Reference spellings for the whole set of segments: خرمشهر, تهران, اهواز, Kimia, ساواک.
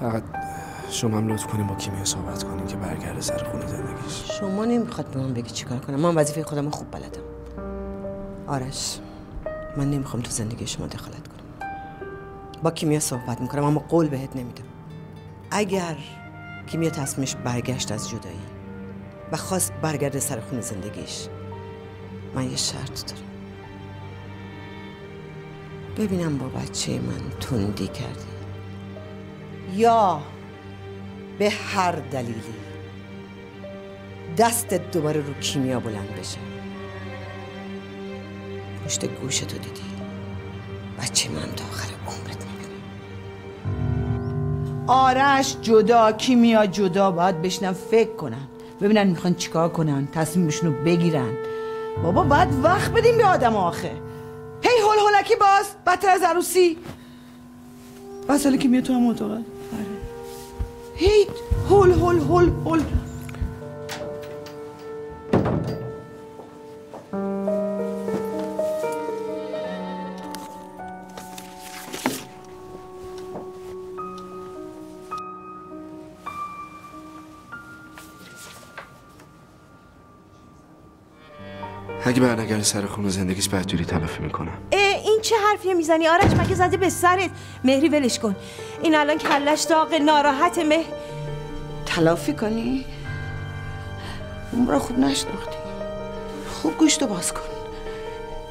فقط شما هم لطف کنیم با کیمیا صحبت کنیم که برگرده سر خونه زندگیش. شما نمیخواد به من بگی چیکار کنم، من وظیفه خودم خوب بلدم. آرش، من نمیخوام تو زندگی شما دخالت کنم. با کیمیا صحبت میکنم اما قول بهت نمیدم. اگر کیمیا تصمیمش برگشت از جدایی و خواست برگرده سر خونه زندگیش، من یه شرط دارم. ببینم با بچه من تندی کردی یا به هر دلیلی دستت دوباره رو کیمیا بلند بشه. مشت گوشتو دیدی، بچه من تا آخر عمرت میکنم. آرش جدا، کیمیا جدا، باید بشنم فکر کنن ببینن میخوان چیکار کنن، تصمیمشونو بگیرن. بابا باید وقت بدیم به آدم آخه. هی هول هولکی باز بدتر از عروسی. بس حالا کیمیا تو هم اتاقه. هی هول هول هول هول. اگه برنگرده سر خونه زندگیش بدجوری تلافی میکنم. این چه حرفیه میزنی آرش؟ مگه زده به سرت؟ مهری ولش کن، این الان کلش داغ، ناراحت. مه تلافی کنی؟ اون را خوب نشناختی. خوب گوشتو باز کن.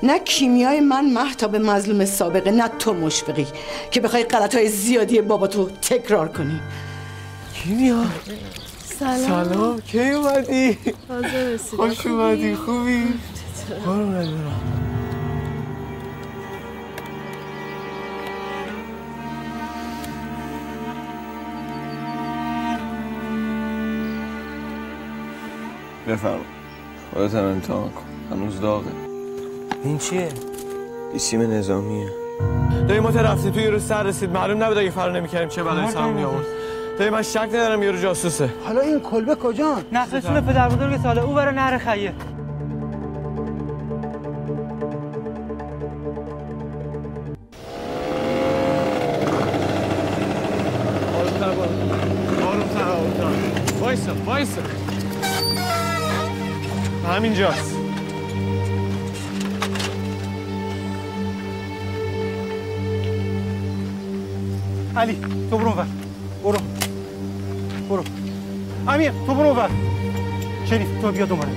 نه کیمیای من مهتاب مظلوم سابقه، نه تو مشفقی که بخوای غلطهای زیادی باباتو تکرار کنی. کیمیا سلام. سلام، کی اومدی؟ خوش اومدی، خوبی؟ قربونت برم. بفرما، خودت هم امتحان کن، هنوز داغه. این چیه؟ سیم نظامیه. دایی ما تا رفتیم توی رو سر رسید، معلوم نبود اگه فرار نمی‌کردیم چه بلایی سرمون می‌آورد. دایی من شک ندارم یارو جاسوسه. حالا این کلبه کجان؟ نخلتون پدربزرگ ساله، او برای نهر خیه. وایسا همینجاست. علی تو برو اونور، برو امیر تو برو اونور، شریف تو بیا دوباره.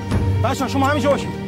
بچه‌ها شما همینجا باشید.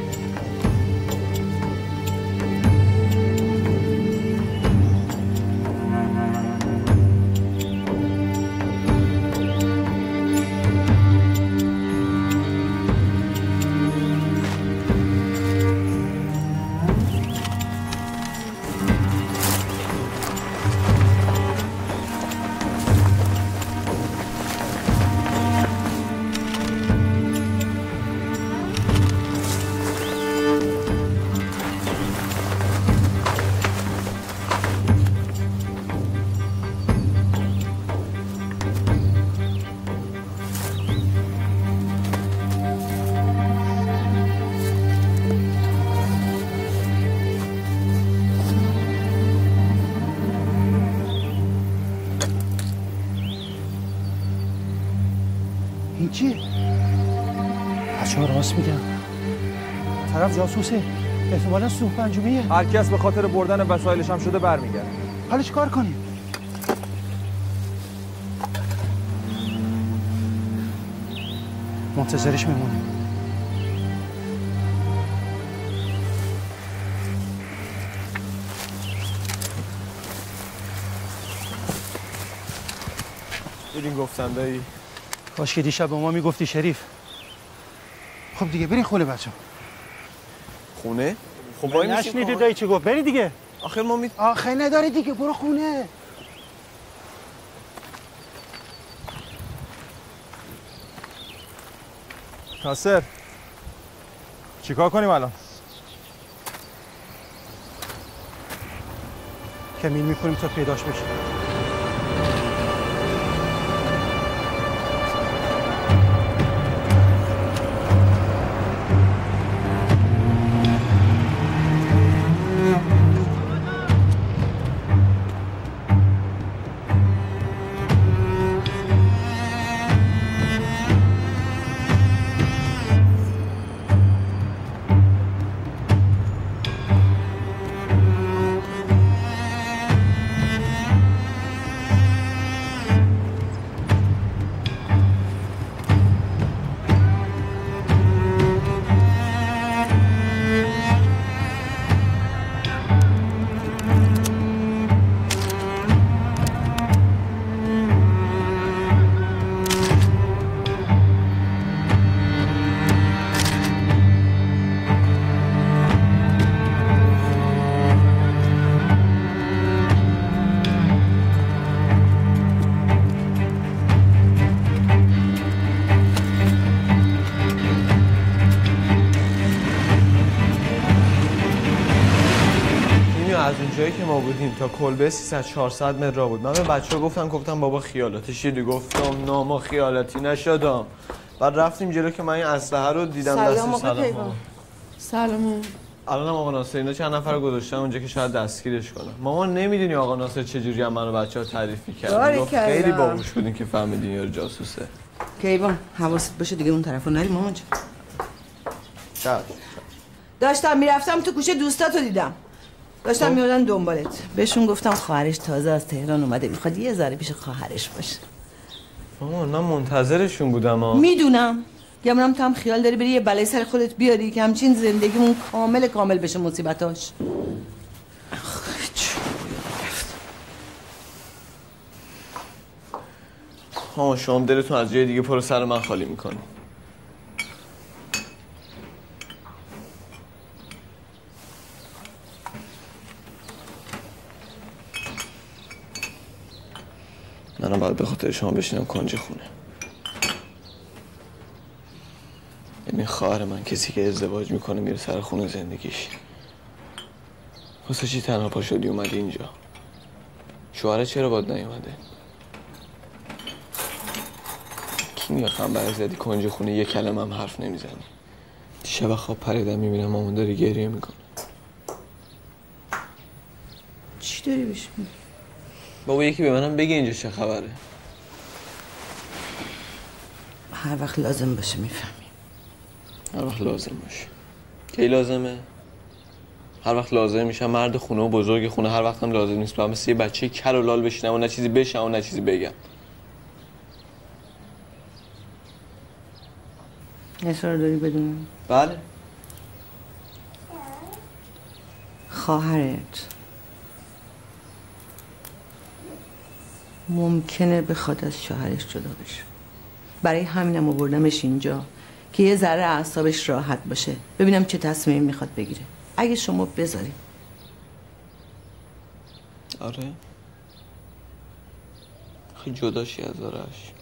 طرف جاسوسه، احتمالاً سوء پنجمیه. هر کس به خاطر بردن وسایلش هم شده برمیگرده. حالا چیکار کنیم؟ منتظرش میمونیم. دیدین گفتم دایی؟ کاش که دیشب به ما میگفتی شریف. خب دیگه برین خونه بچه‌ها. خونه؟ خب وای نشنیدی دایی چی گفت؟ بری دیگه. آخه ما آخه نداره دیگه، برو خونه. ناصر چیکار کنیم الان؟ کمین میکنیم تا پیداش بشه. جایی که ما بودیم تا کلبه 300-400 متر را بود. من به بچه‌ها گفتم بابا خیالات چیه؟ گفتم نه ما خیالاتی نشدم. بعد رفتیم جلو که من این اسلحه رو دیدم دستش. سلام. الان آقا ناصر اینا چند نفر گذاشتن اونجا که شاید دستگیرش کنن. مامان نمیدونی آقا ناصر چجوری هم منو بچه‌ها تعریفی کرد. خیلی باهوش بودین که فهمیدین یارو جاسوسه. کیوان حواست باشه دیگه اون طرفو نری مامان جان. شاد. داشتم میرفتم تو کوچه دوستاتو دیدم. داشتم میادن دنبالت. بهشون گفتم خواهرش تازه از تهران اومده میخواد یه ذره پیش خواهرش باشه. مامان من منتظرشون بودم ها. میدونم. گمونم تو هم خیال داری بری یه بلای سر خودت بیاری که همچین زندگیمون کامل بشه مصیبتاش. ها شما دلتون از جای دیگه پر سر من خالی میکنی. منم باید به خاطر شما بشینم کنج خونه. یعنی خواهر من کسی که ازدواج میکنه میره سر خونه زندگیش. واسه چی تنها پا شدی اومدی اینجا؟ شوهره چرا باد نیومده؟ کیمیا خنبر زدی کنج خونه یه کلمه هم حرف نمیزنی. دیشب خواب پریدم میبینم مامان داره گریه میکنه. چی داری بهش میگی؟ بابا یکی به منم بگه اینجا چه خبره. هر وقت لازم باشه میفهمی. هر وقت لازم باشه. کی لازمه؟ هر وقت لازم میشم مرد خونه و بزرگ خونه. هر وقت هم لازم نیست. باید مثل یه بچه کل و لال بشینم و نه چیزی بشم و نه چیزی بگم. اصرار داری بدونم؟ بله. خواهرت ممکنه بخواد از شوهرش جدا بشه. برای همینم آوردمش اینجا که یه ذره اعصابش راحت باشه. ببینم چه تصمیمی میخواد بگیره. اگه شما بذاری. آره. خیلی جداشی از آرش.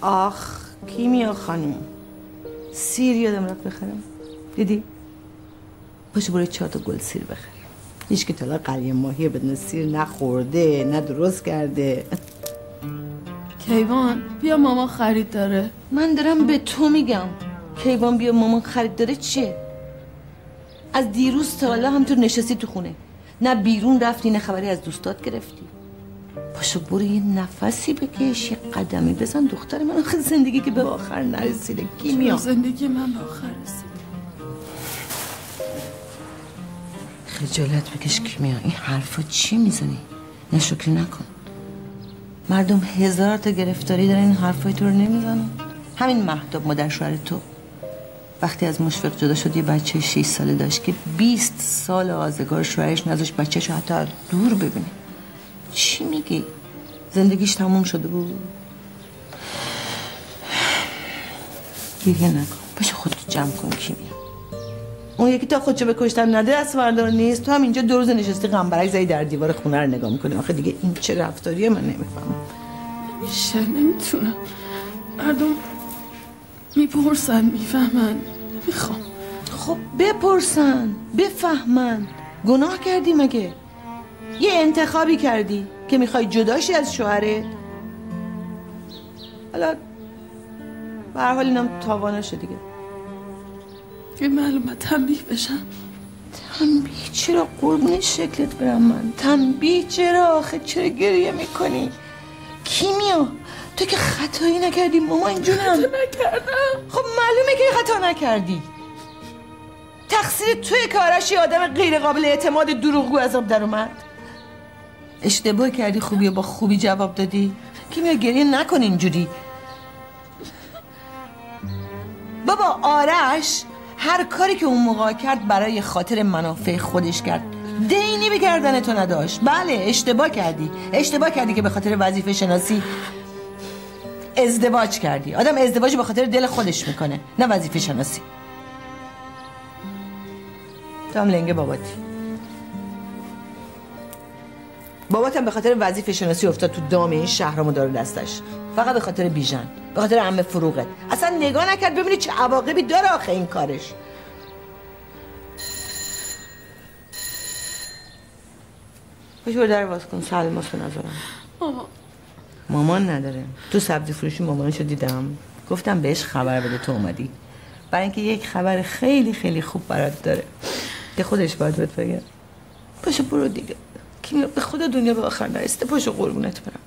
آخ کیمیا خانم سیر یادم رفت بخرم. دیدی؟ پاشو برو 4 تا گل سیر بخر. هیچ که طلا قلیه ماهی بدون سیر نخورده نه درست کرده. کیوان بیا مامان خرید داره. من دارم به تو میگم. کیوان بیا مامان خرید داره چیه؟ از دیروز تا حالا همطور نشستی تو خونه. نه بیرون رفتی نه خبری از دوستات گرفتی. پاشو برو یه نفسی بکش یه قدمی بزن دختر من. آخه زندگی که به آخر نرسیده کیمیا. زندگی من به آخر رسیده. خجالت بکش کیمیا. این حرفا چی میزنی؟ نشکری نکن. مردم 1000 تا گرفتاری دارن این حرفای تو رو نمیزنن. همین مهتاب مادر شوهر تو وقتی از مشفق جدا شد یه بچه 6 ساله داشت که 20 سال آزگار شوهرش نذاشت بچه‌شو حتی از دور ببینه. چی میگی؟ زندگیش تموم شده بود. گریه نکن. باشه خودت جمع کن کیمیا. اون یکی تا خودشو بکشتن نده دست بردار نیست. تو هم اینجا 2 روز نشستی قنبرک زدی در دیوار خونه رو نگاه میکنی. آخه دیگه این چه رفتاریه من نمیفهمم. نمیشه نمیتونم. مردم میپرسن میفهمن. نمیخوام. خب بپرسن بفهمن. گناه کردی مگه؟ یه انتخابی کردی که میخوای جداشی از شوهرت. حالا به هر حال اینم تاوانشه دیگه. یه معلومه تنبیه بشم. تنبیه چرا قربون شکلت برم من؟ تنبیه چرا؟ آخه چرا گریه میکنی؟ کیمیا تو که خطایی نکردی مامان جونم. خطا نکردم. خب معلومه که خطا نکردی. تقصیر توی کارش یه آدم غیر قابل اعتماد دروغگو از آب در اومد. اشتباه کردی خوبی با خوبی جواب دادی. کیمیا گریه نکن اینجوری. بابا آرش هر کاری که اون موقع کرد برای خاطر منافع خودش کرد. دینی به گردن تو نداشت. بله اشتباه کردی. اشتباه کردی که به خاطر وظیفه شناسی ازدواج کردی. آدم ازدواج به خاطر دل خودش میکنه نه وظیفه شناسی. تو هم لنگه باباتی. باباتم به خاطر وظیفه شناسی افتاد تو دام این شهرامو داره دستش، فقط به خاطر بیژن، به خاطر عمه فروغت. اصلا نگاه نکرد ببینی چه عواقبی داره آخه این کارش. خوش برو در باز کن. سلم هست به نظرم مامان نداره. تو سبزی فروشی مامانشو دیدم، گفتم بهش خبر بده تو اومدی، برای اینکه یک خبر خیلی خیلی خوب برات داره که خودش باید بهت بگه. پاشو برو دیگه، کیمیا به خدا دنیا به آخر نرسیده. پاشو قربونت برم،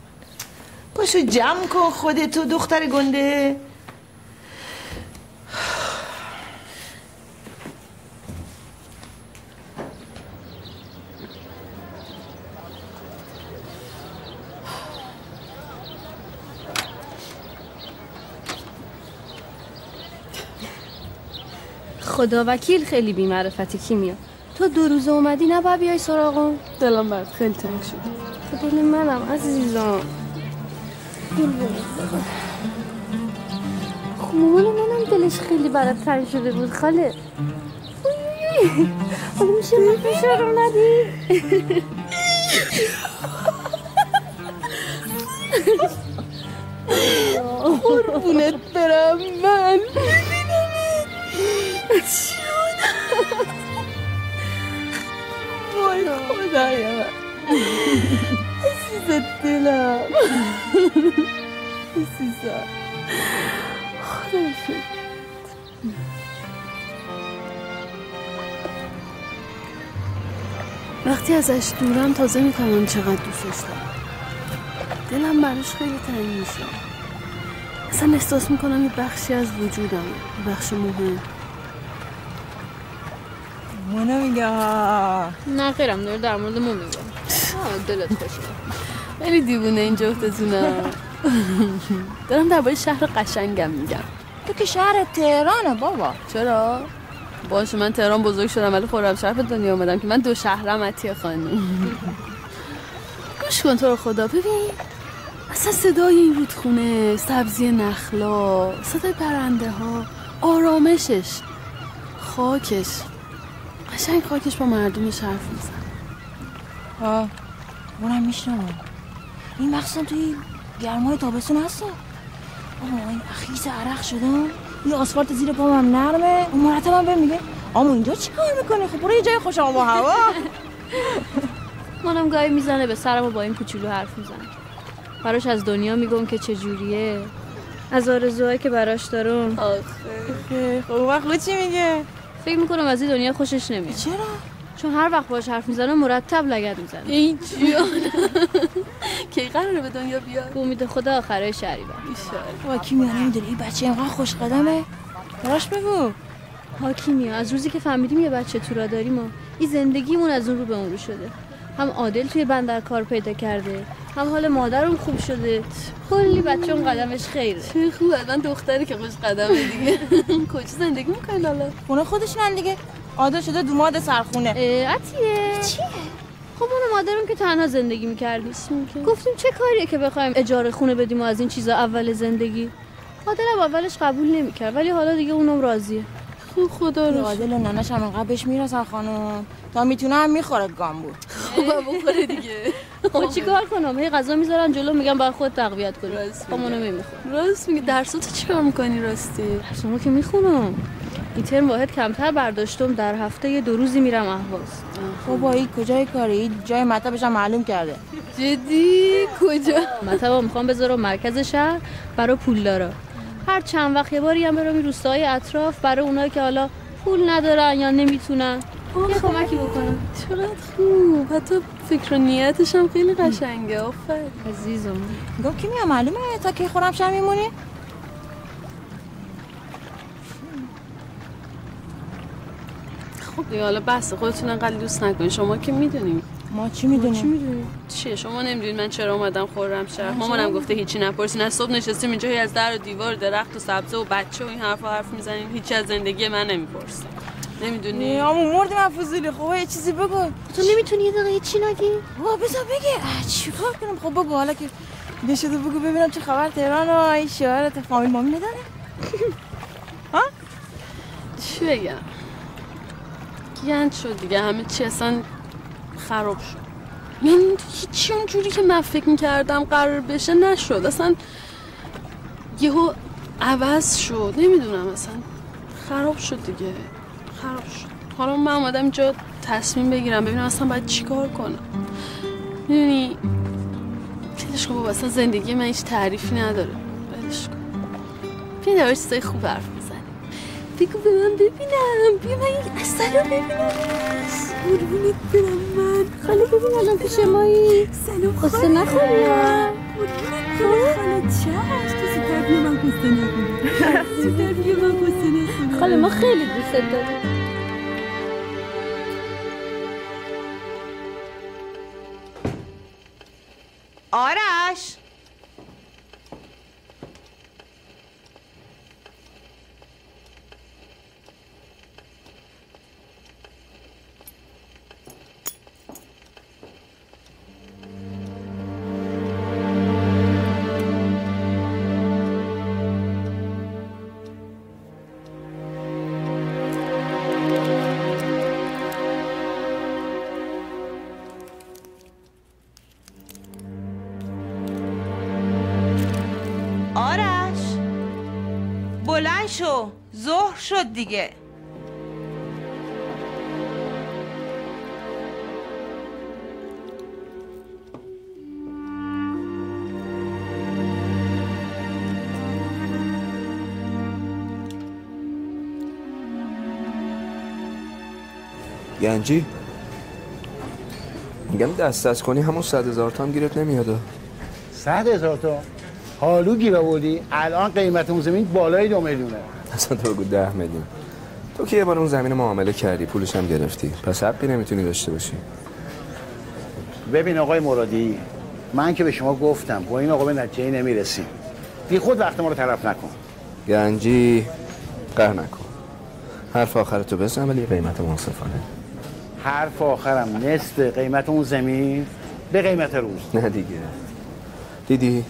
پاشو جمع کن خودتو دختر گنده. خدا وکیل خیلی بی‌معرفتی کیمیا. تو دو روز اومدی نباید بیای سراغم. دلم برات خیلی تنگ شد. دل منم عزیزم. خب منم دلش خیلی برات تنگ شده بود خاله. حالا میشه من فشارم ندی؟ قربونت برم من. وای خدایا عزیز دلم، عزیزم خدا شد. وقتی ازش دورم تازه میفهمم چقدر دوستش دارم. دلم براش خیلی تنگ میشه. اصلا احساس میکنم یه بخشی از وجودم، بخش مهم. مانا میگه نه خیرم داره در مورد ما میگه. دلت خوشه خیلی دیوونه این جفتتونه. دارم درباره شهر قشنگم میگم. تو که شهر تهرانه بابا. چرا؟ باشه من تهران بزرگ شدم ولی خورم شرف دنیا آمدم که من دو شهرم عطیه خانم. گوش کن تو رو خدا، ببین اصلا صدای این رودخونه، سبزی نخلا، صدای پرنده ها، آرامشش، خاکش قشنگ، خاکش با مردم شرف میزن. آه اونم میشنم. این مخصوصا توی گرمای تابستون هستا. آه این خیس عرق شدم، این آسفالت زیر پامم نرمه. اون مرتب هم بهم میگه آمو اینجا چی کار میکنی؟ خب برو یه جای خوش آب و هوا. منم گاهی میزنه به سرم و با این کوچولو حرف میزنم. براش از دنیا میگم که چجوریه، از آرزوهایی که براش دارم. آخه خب وقت چی میگه؟ فکر میکنم از این دنیا خوشش نمیاد. چرا؟ چون هر وقت باش حرف میزنه مرتب لگد میزنه. ای جان کی قراره به دنیا بیاد؟ امید خدا آخره شهریور ان شاء الله. وا کیمیا نمیدونی این بچه اینقدر خوش قدمه. براش بگو. ها کیمیا از روزی که فهمیدیم یه بچه تو را داریم ما، این زندگیمون از اون رو به اون رو شده. هم عادل توی بندر کار پیدا کرده، هم حال مادرم خوب شده. کلی بچه‌م قدمش خیره. چه خوبه الان دختری که خوش قدمه دیگه. کجا زندگی می‌کنه حالا؟ خونه خودش من دیگه. عادل شده دوماد سرخونه. عطیه. چیه؟ خب اون مادرم که تنها زندگی می‌کرد. گفتیم چه کاریه که بخوایم اجاره خونه بدیم و از این چیزا اول زندگی. عادل اولش قبول نمی‌کرد ولی حالا دیگه اونم راضیه. خب خدا رو عادل و ننه‌ش هم انقدرش میرسن خانم. تا میتونم میخوره گامبور. خوبه بخوره دیگه. خب چیکار کنم؟ هی غذا میذارن جلو میگم باید خود تقویت کنی. خب منو نمیخوام. راست میگه. درساتو چیکار میکنی راستی؟ درسامو که میخونم. این ترم واحد کمتر برداشتم، در هفته یه دو روزی میرم اهواز. بابا این کجای کاری؟ جای مطبش هم معلوم کرده. جدی؟ کجا؟ مطبو میخوام بذارم مرکز شهر برای پولدارا. هر چند وقت یه باری هم برم روستاهای اطراف برای اونایی که حالا پول ندارن یا نمیتونن. یه کمکی بکنم. چقدر خوب. حتی فکر و نیتش هم خیلی قشنگه. آفرین عزیزم. میگم کیمیا معلومه تا کی خورم شهر میمونی؟ خب دیگه حالا بس خودتون انقدر دوست نکنین. شما که میدونیم. ما چی میدونیم؟ چیه شما نمیدونید من چرا اومدم خرمشهر؟ مامانم گفته هیچی نپرسین. از صبح نشستیم اینجا هی از در و دیوار و درخت و سبزه و بچه و این حرف میزنین. هیچ از زندگی من نمیپرسین. نمیدونی؟ عمو مرد مفضولی. خب یه چیزی بگو. تو نمیتونی یه دقیقه هیچی نگی؟ بابا بذار بگه. چیکار کنم؟ خب بگو حالا که نشده بگو ببینم چه خبر تهران و این شهرت. فامیل مامی نداره؟ ها؟ چی بگم؟ گند شد دیگه، همه چی اصلا خراب شد. یعنی هیچی اونجوری که من فکر میکردم قرار بشه نشد، اصلا یهو عوض شد، نمیدونم اصلا خراب شد دیگه، خراب شد. حالا من اومدم اینجا تصمیم بگیرم ببینم اصلا باید چیکار کنم. میدونی بلش کن بابا، اصلا زندگی من هیچ تعریفی نداره، بلش کن. بیا در چیزای خوب حرف بزنیم، بگو به من ببینم، بیا من این اثر رو ببینم، قربونت برم من. خاله ببین الان پیش مایی، سلام خاله، قصه نخوریم، قربونت برم خاله. چشم تو زودتر بیا من قصه نخوریم، زودتر بیا من قصه نخوریم. خاله ما خیلی دوست داریم. آرش شو، ظهر شد دیگه. گنجی میگم دست از کنی همون 100,000 تومن گیرت نمیاده. 100,000 تومن؟ حالو گیر آوردی؟ الان قیمت اون زمین بالای 2 میلیونه. اصلا تو بگو 10 میلیون. تو که یه بار اون زمین معامله کردی، پولش هم گرفتی، پس حقی نمیتونی داشته باشی. ببین آقای مرادی، من که به شما گفتم با این آقا به نتیجه‌ای نمیرسیم. بی خود وقت ما رو تلف نکن. گنجی قهر نکن. حرف آخرتو بزن ولی قیمت منصفانه. حرف آخرم نصف قیمت اون زمین به قیمت روز. نه دیگه. دیدی؟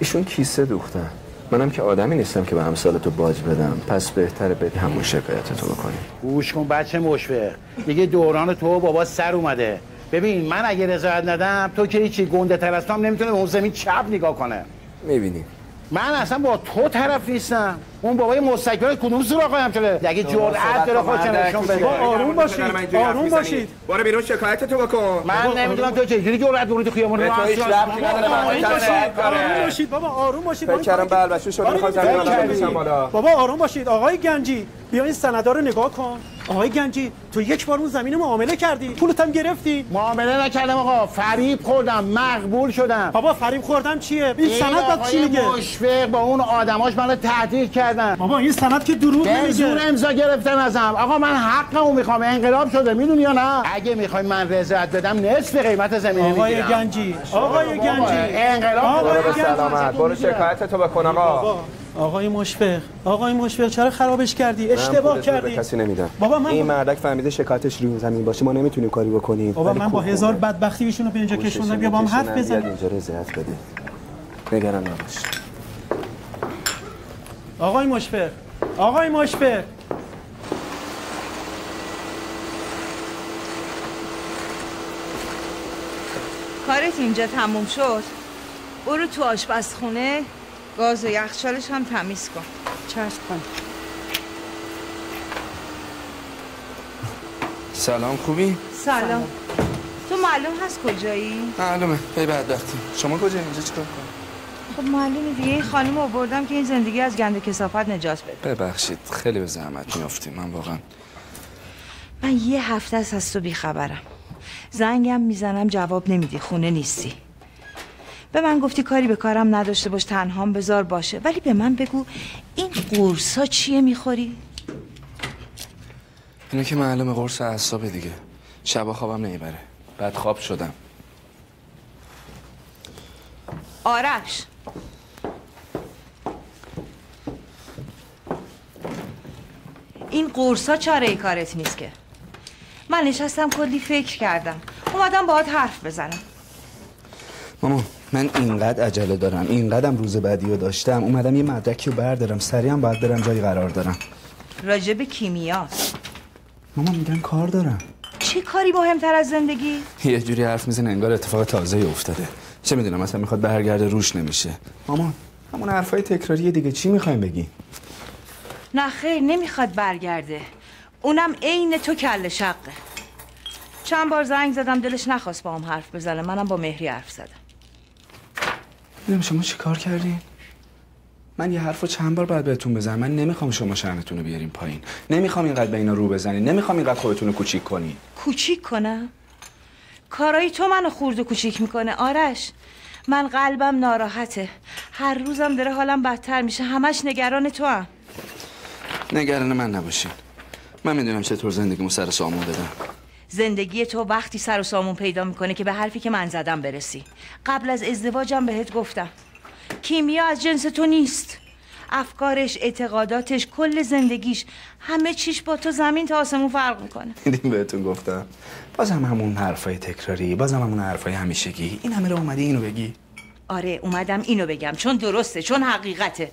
ایشون کیسه دوختن، منم که آدمی نیستم که به همسالتو باج بدم، پس بهتره بدی همون شکایتتو بکنی. گوش کن بچه مشفق، دیگه دوران تو بابا سر اومده. ببین من اگه رضایت ندم تو که هیچی، گنده تر از تو هم نمیتونه به اون زمین چپ نگاه کنه. میبینی من اصلا با تو طرف نیستم، اون بابای مستقبل کدوم سراغ همچله. اگه جرأت داره خودت نشون بده. آروم باشید، آروم باشید، برو بیرون شکایتتو بکن. من نمیدونم تو چجوری جرأت داری تو خیابون راه افتادی. آروم باشید بابا، آروم باشید. فکر کردم بلبشو شده میخواد زمین بشم بالا. بابا آروم باشید. آقای گنجی بیا این سندا رو نگاه کن. آقای گنجی تو یک بار اون زمین معامله کردی، پولت هم گرفتی. معامله نکردم آقا، فریب خوردم، مقبول شدم. بابا فریب خوردم چیه؟ این سند بعد چی میگه؟ مشفق با اون آدماش منو تهدید کردن. بابا این سند که دروغ میگه. دروغ امضا گرفتن ازم. آقا من حقمو میخوام، انقلاب شده میدونی یا نه؟ اگه میخوای من رضایت بدم نصف قیمت زمین میدم. آقای گنجی، آقای گنجی، انقلاب برو سلامت، برو شکایت تو بکن آقا. آقای مشفق، آقای مشفق چرا خرابش کردی؟ اشتباه کردی. کسی نمیدم. بابا من این مردک فهمیده شکایتش روی زمین باشه، ما نمیتونیم کاری بکنیم. بابا من با 1000 بدبختی ایشونو به اینجا کشوندم، بیا با هم حرف بزنیم. اینجا رضایت بده. نگران نباش. آقای مشفق، آقای مشفق. کارت اینجا تموم شد. برو تو آشپزخونه. گاز و یخچالش هم تمیز کن. چشم خانم. سلام، خوبی؟ سلام. تو معلوم هست کجایی؟ معلومه، به بدبختی. شما کجایی؟ اینجا چیکار کنم؟ خب معلومه دیگه، این خانم آوردم که این زندگی از گند کثافت نجات بده. ببخشید، خیلی به زحمت میافتیم. من واقعا من یه هفته است از تو بیخبرم. زنگم میزنم جواب نمیدی، خونه نیستی. به من گفتی کاری به کارم نداشته باش، تنهام بذار باشه، ولی به من بگو این قرصا چیه میخوری؟ اینه که معلومه قرص اعصابه دیگه، شبا خوابم نمیبره، بعد خواب شدم. آرش این قرصا چاره کارت نیست که. من نشستم کلی فکر کردم، اومدم باهات حرف بزنم. مامان من اینقدر عجله دارم، اینقدرم روز بعدی رو داشتم، اومدم یه مدرکی رو بردارم، سریع هم باید برم جایی قرار دارم. راجب کیمیاست. مامان میگن کار دارم. چه کاری مهمتر از زندگی؟ یه جوری حرف میزنه انگار اتفاق تازه‌ای افتاده. چه میدونم مثلا میخواد برگرده روش نمیشه. مامان همون حرفای تکراری دیگه چی میخوایم بگی؟ نه خیر نمیخواد برگرده. اونم عین تو کله شقه. چند بار زنگ زدم دلش نخواست باهام حرف بزنه. منم با مهری حرف زدم. میدونم شما چی کار کردین؟ من یه حرفو چند بار بعد بهتون بزنم. من نمیخوام شما شأنتون رو بیارین پایین. نمیخوام اینقدر به اینا رو بزنین. نمیخوام اینقدر خودتون رو کوچیک کنین. کوچیک کنم؟ کارایی تو منو خورد و کوچیک میکنه آرش. من قلبم ناراحته. هر روزم داره حالم بدتر میشه. همش نگران توام. نگران من نباشین. من میدونم چطور زندگیمو سر سامون بدم. زندگی تو وقتی سر و سامون پیدا میکنه که به حرفی که من زدم برسی. قبل از ازدواجم بهت گفتم کیمیا از جنس تو نیست. افکارش، اعتقاداتش، کل زندگیش، همه چیش با تو زمین تا آسمون فرق میکنه. دیدیم بهتون گفتم. بازم همون حرفای تکراری، بازم همون حرفای همیشگی. این همه رو اومدی اینو بگی؟ آره اومدم اینو بگم چون درسته، چون حقیقته.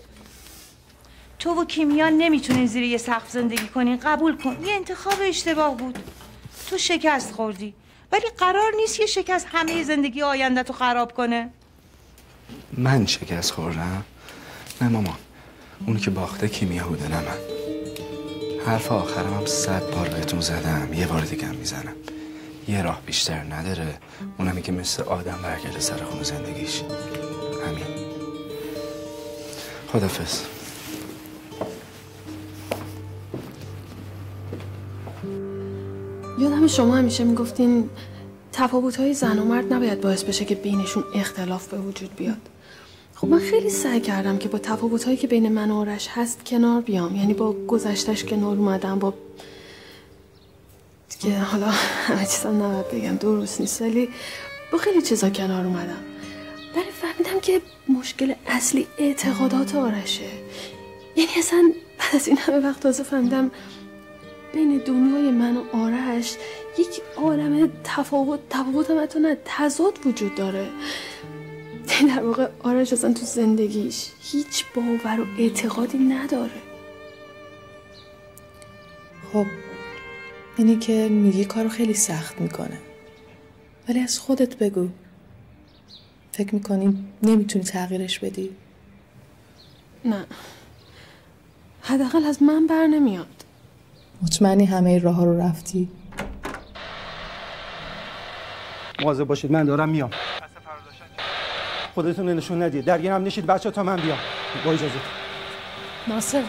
تو و کیمیا نمیتونین زیر یه سقف زندگی کنین. قبول کن یه انتخاب اشتباه بود. تو شکست خوردی ولی قرار نیست یه شکست همه زندگی آینده‌تو خراب کنه. من شکست خوردم؟ نه مامان، اون که باخته کیمیا بوده نه من. حرف آخرم هم 100 بار بهتون زدم، یه بار دیگه هم میزنم. یه راه بیشتر نداره، اونمی که مثل آدم برگرده سر خون زندگیش. همین. خدافظ. یادم شما همیشه میگفتین تفاوت‌های زن و مرد نباید باعث بشه که بینشون اختلاف به وجود بیاد. خب من خیلی سعی کردم که با تفاوت‌هایی که بین من و آرش هست کنار بیام. یعنی با گذشتش کنار اومدم، با دیگه حالا همه چیزا نباید بگم درست نیست ولی با خیلی چیزا کنار اومدم. ولی فهمیدم که مشکل اصلی اعتقادات آرشه. یعنی اصلا بعد از این همه وقت تازه فهمیدم بین دنیای من و آرش یک عالم تفاوت هم حتی نه تضاد وجود داره. در واقع آرش اصلا تو زندگیش هیچ باور و اعتقادی نداره. خب اینی که میگی کارو خیلی سخت میکنه ولی از خودت بگو. فکر میکنی نمیتونی تغییرش بدی؟ نه حداقل از من بر نمیاد. مطمئنی همه راه ها رو رفتی؟ مواظب باشید من دارم میام. خودتون نشون ندید، درگیر هم نشید بچه تا من بیام. با اجازت ناصر.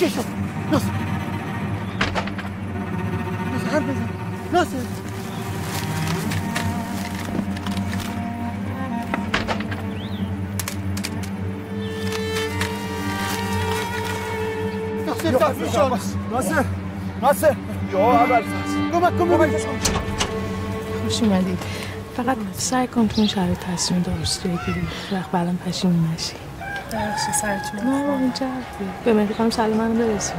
چه شد؟ ناصر حرف بزن. ناصر ناصر ناصر یا عبر کمک کن ببینید. خوش اومدید. فقط سعی کن تو این شرایط تصمیم درست بگیری. وقت بعدم پشیمون نشی. درخشی سرتون نه با اینجا به مهدی خانم سلام منو برسیم.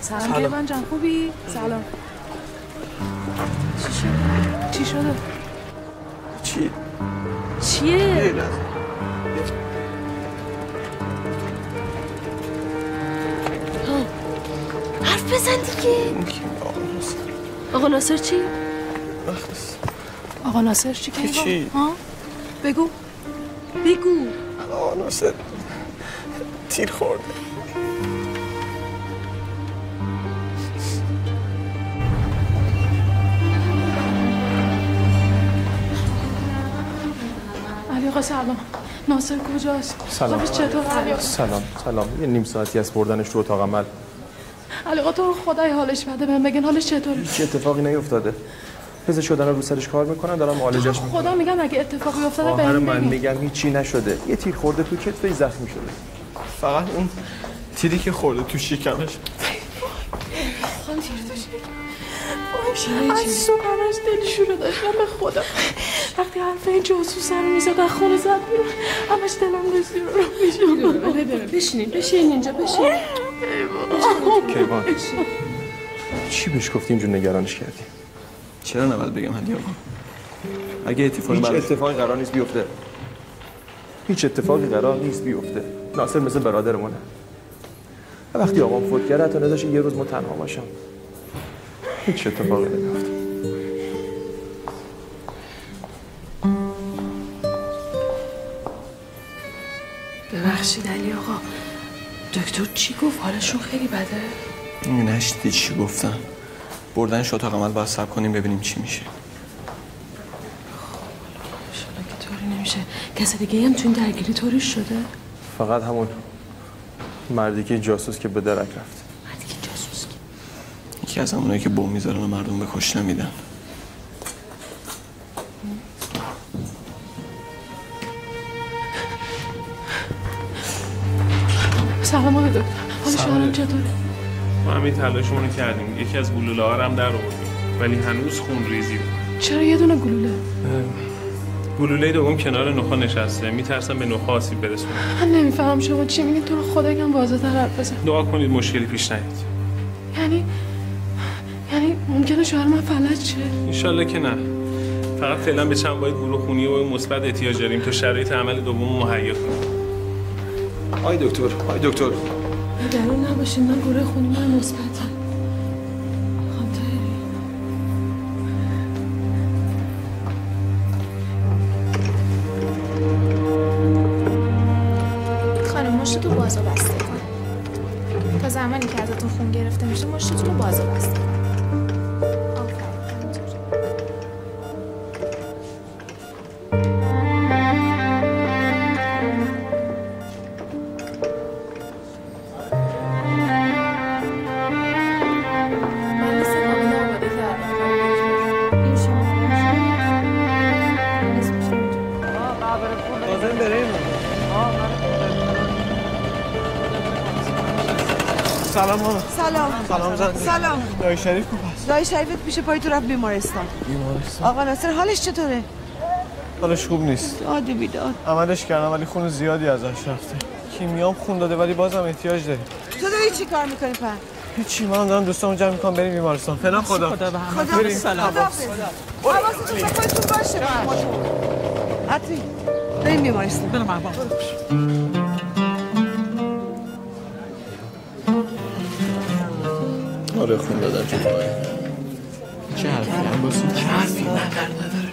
سلام گریبان جان خوبی؟ سلام. چی شد؟ چی شده؟ چی؟ چیه؟ حرف بزن دیگه. آقا ناصر چی؟ آقا ناصر چی که چی؟ ها؟ بگو بگو. آقا ناصر تیر خورده. علی آقا سلام. ناصر کجاست؟ سلام چطور؟ سلام سلام. یه نیم ساعتی از بردنش تو اتاق عمل. علی آقا تو رو خدای حالش بده. من بگن حالش چطوره؟ هیچ اتفاقی نیفتاده. پزشک شدن رو سرش کار میکنن دارم معالجش میکنم. خدا میگم اگه اتفاقی افتاده به من میگم هیچی نشده. یه تیر خورده تو کتفش زخمی شده. فقط اون تیری که خورده تو شکمش. خان تیر تو شکم. از صبحانش دلشو رو داشتم به خدا. وقتی حرف این جاسوس رو میزد از خونه زد بیرون همش دلم دستی رو میشد. بله بله بشینین بشین اینجا بشین. کیوان چی بهش گفتی اینجور نگرانش کردی؟ چرا نباید بگم هدیه آقا؟ اگه اتفاقی هیچ اتفاقی قرار نیست بیفته. هیچ اتفاقی قرار نیست بیفته. ناصر مثل برادرمونه. وقتی آقام فوت کرد تا نذاشت یه روز ما تنها باشم. هیچ اتفاقی نمیفته. ببخشید علی آقا. دکتر چی گفت؟ حالشون خیلی بده؟ نشنیدی چی گفتن؟ بردنش اتاق عمل باید صبر کنیم ببینیم چی میشه. انشالله که طوری نمیشه. کسی دیگه هم تو این درگیری طوری شده؟ فقط همون مردی که جاسوس که به درک رفت. مردی که جاسوس کی؟ یکی از همونایی که بم میذارن و مردم بکش نمیدن. سلام آقای دکتر. حال شما چطوره؟ ما همین تلاشمون رو کردیم. یکی از گلوله ها رو هم در آوردیم ولی هنوز خون ریزی بود. چرا یه دونه گلوله؟ گلوله دوم کنار نخا نشسته. میترسم به نخا آسیب برسونه. من نمیفهمم شما چی میگید. تو رو خدا یکم واضح‌تر حرف بزن. دعا کنید مشکلی پیش نیاد. یعنی ممکنه شوهر من فلج شه؟ ان شاءالله که نه. فقط فعلا به چند باید گروه خونی و مثبت احتیاج داریم تو شرایط عمل دوم مهیا کنید. آی دکتر درون نباشید. من گروه خونی من مثبتم. خانم طاهری خانم مشتتون رو بازو بسته کن. تا زمانی که ازتون خون گرفته میشه مشتتون رو بازو بسته کن. سلام دایی شریف کجاست؟ دایی شریفت پیش پای تو رفت بیمارستان. آقا ناصر حالش چطوره؟ حالش خوب نیست. عادی بیداد. عملش کردم ولی خون زیادی ازش رفته. کیمیام خون داده ولی بازم احتیاج داره. تو داری چی کار می‌کنی پن؟ هیچی من دارم دوستامو جمع می‌کنم بریم بیمارستان. فعلا خدا به همون. بریم. سلام. حواستون به خودتون باشه. عطی بریم بیمارستان. بریم بابا. آره خون دادن تو پایین. چه حرفی هم چه حرفی نداره.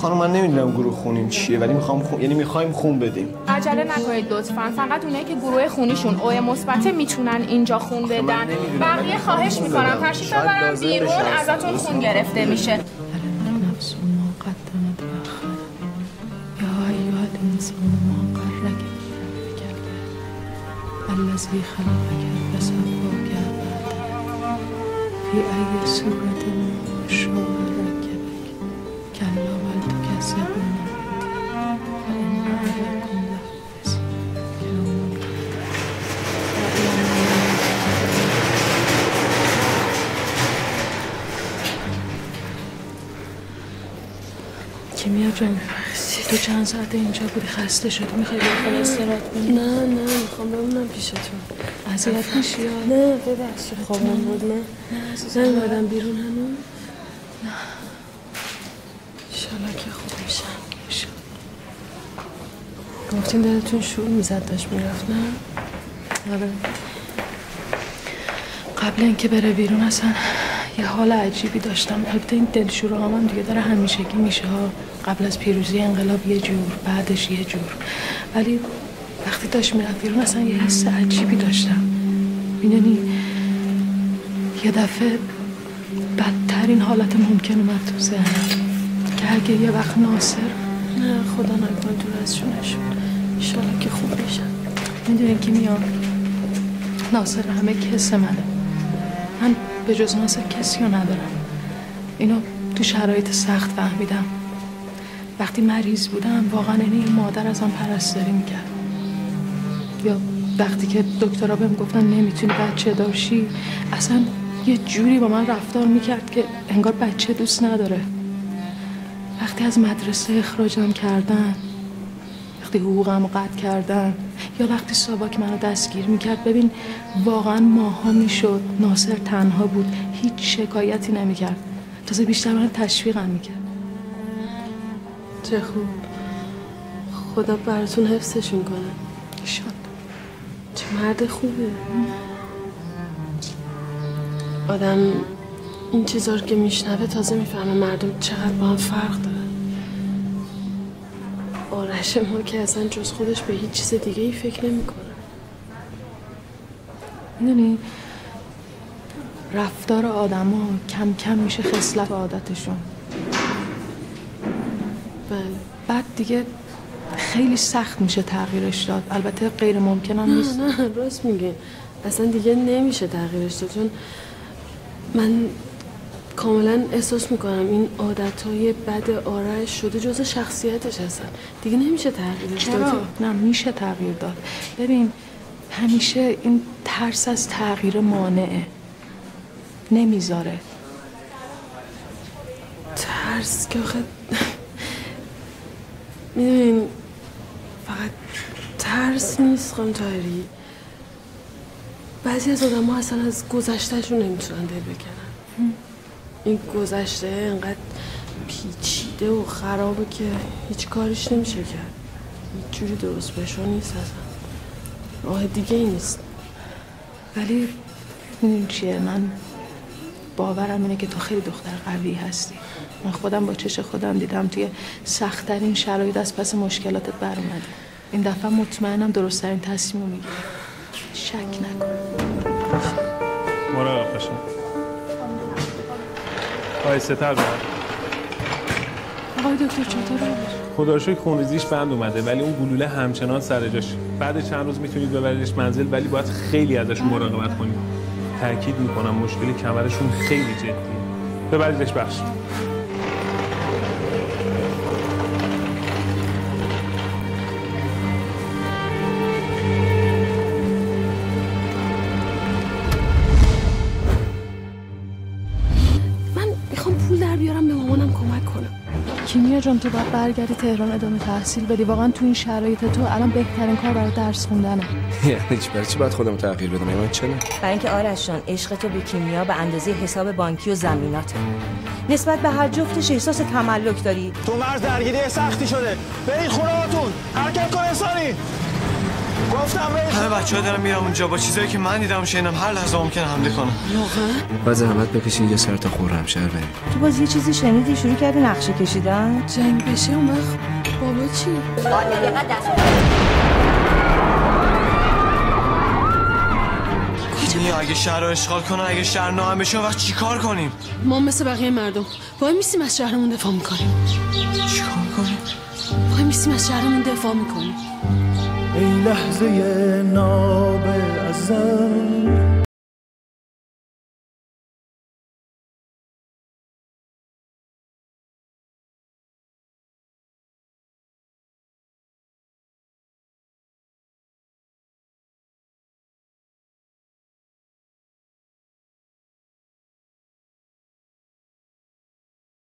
خانم من نمیدونم گروه خونیم چیه ولی میخوایم خون بدیم. عجله نکنید لطفا. فقط اونایی که گروه خونیشون او مثبت میتونن اینجا خون بدن. بقیه خواهش میکنم تشریف ببرن بیرون ازتون خون گرفته میشه. الذي أقرك بحبك الذي خلقك فسواك في أي سورة شاء ركبك كلا بل تكذبون فإن عليكم کیمیا جان، تو چند ساعته اینجا بودی؟ خسته شدی؟ میخوای بخوای استراحت کنی؟ نه میخوام بمونم پیشتون. اذیت میشی؟ نه ببخشید خوابم بود. نه اومدم بیرون هنوز. نه انشالله که خوب میشم. انشالله. گفتین دلتون شور میزد داشت میرفت نه؟ آره. قبل اینکه بره بیرون اصلا یه حال عجیبی داشتم. البته این دلشوره هم دیگه داره همیشگی میشه ها. قبل از پیروزی انقلاب یه جور، بعدش یه جور، ولی وقتی داشت میرفت بیرون اصلا یه حس عجیبی داشتم. یعنی یه دفعه بدترین حالت ممکن اومد تو ذهنم که اگه یه وقت ناصر، نه خدا نکنه، دور از جونش، انشالله که خوب بشن. میدونین کیمیا، ناصر همه کس منه. من به جز ناصر کسی رو ندارم. اینو تو شرایط سخت فهمیدم. وقتی مریض بودم واقعا این مادر ازم پرستاری میکرد. یا وقتی که دکترها بهم گفتن نمیتونی بچه داشی، اصلا یه جوری با من رفتار میکرد که انگار بچه دوست نداره. وقتی از مدرسه اخراجم کردن، وقتی حقوقم رو قطع کردن، یا وقتی ساواک منو دستگیر میکرد، ببین واقعا ماها میشد ناصر تنها بود، هیچ شکایتی نمیکرد. تازه بیشتر من تشویقم میکرد. چه خوب، خدا براتون حفظشون کنه. ایشان چه مرد خوبه. آدم این چیزا رو که میشنوه تازه میفهمه مردم چقدر با هم فرق داره. آرش ما که اصلا جز خودش به هیچ چیز دیگه ای فکر نمی کنه. میدونی رفتار آدم ها کم کم میشه خصلت و عادتشون. بله. بعد دیگه خیلی سخت میشه تغییرش داد. البته غیر ممکن هم نیست. نه راست میگه، اصلا دیگه نمیشه تغییرش داد. چون من کاملا احساس میکنم این عادتهای بد آرش شده جز شخصیتش هستن. دیگه نمیشه تغییرش داد. نه میشه تغییر داد. ببین همیشه این ترس از تغییر مانعه، نمیذاره. ترس که آخه میدونین فقط ترس نیست خانم طاهری. بعضی از آدم ها اصلا از گذشتهشون نمیتونن دل بکنن. این گذشته اینقدر پیچیده و خرابه که هیچ کارش نمیشه کرد. هیچ جوری درست بشه نیست اصلا. راه دیگه ای نیست. ولی میدونی چیه، من باورم اینه که تو خیلی دختر قوی هستی. من خودم با چش خودم دیدم توی سخت‌ترین شرایط از پس مشکلاتت بر اومدی. این دفعه مطمئنم درست‌ترین تصمیم رو میگیری. شک نکن. مراقب باش. آیسته تر برد. آقای دکتر چطوره؟ خدا رو شکر خونریزیش بند اومده، ولی اون گلوله همچنان سر جاشه. بعد چند روز میتونید ببریدش منزل، ولی باید خیلی ازش مراقبت کنید. تأکید میکنم مشکل کمرشون خیلی جدیه. ببریدش بخش. کیمیا جان تو باید برگردی تهران ادامه تحصیل بدی. واقعا تو این شرایط تو الان بهترین کار برای درس خوندنه. یعنی چی؟ برای چی باید خودمو تغییر بدم؟ یعنی چه؟ برای اینکه آرش جان عشق تو به کیمیا به اندازه حساب بانکی و زمیناته. نسبت به هر جفتش احساس تملک داری. تو مرز درگیری سختی شده. برید خونه‌هاتون. حرکت کن انسانی. گفتم برید. همه بچه‌ها دارن میرن اونجا با چیزایی که من دیدم. شینم هر لحظه ممکنه حمله کنه. واقعا؟ باز زحمت بکشید یا سر تا خور همشهر برید. تو باز یه چیزی شنیدی، شروع کردی نقشه کشیدن؟ جنگ بشه اون وقت بابا چی؟ آره دقیقاً دست. کجا اگه شهر رو اشغال کنه، اگه شهر ناامن بشه وقت چیکار کنیم؟ ما مثل بقیه مردم وای میسیم از شهرمون دفاع می‌کنیم. چیکار کنیم؟ آخه میسیم از شهرمون دفاع میکنیم. ای لحظه ناب ازل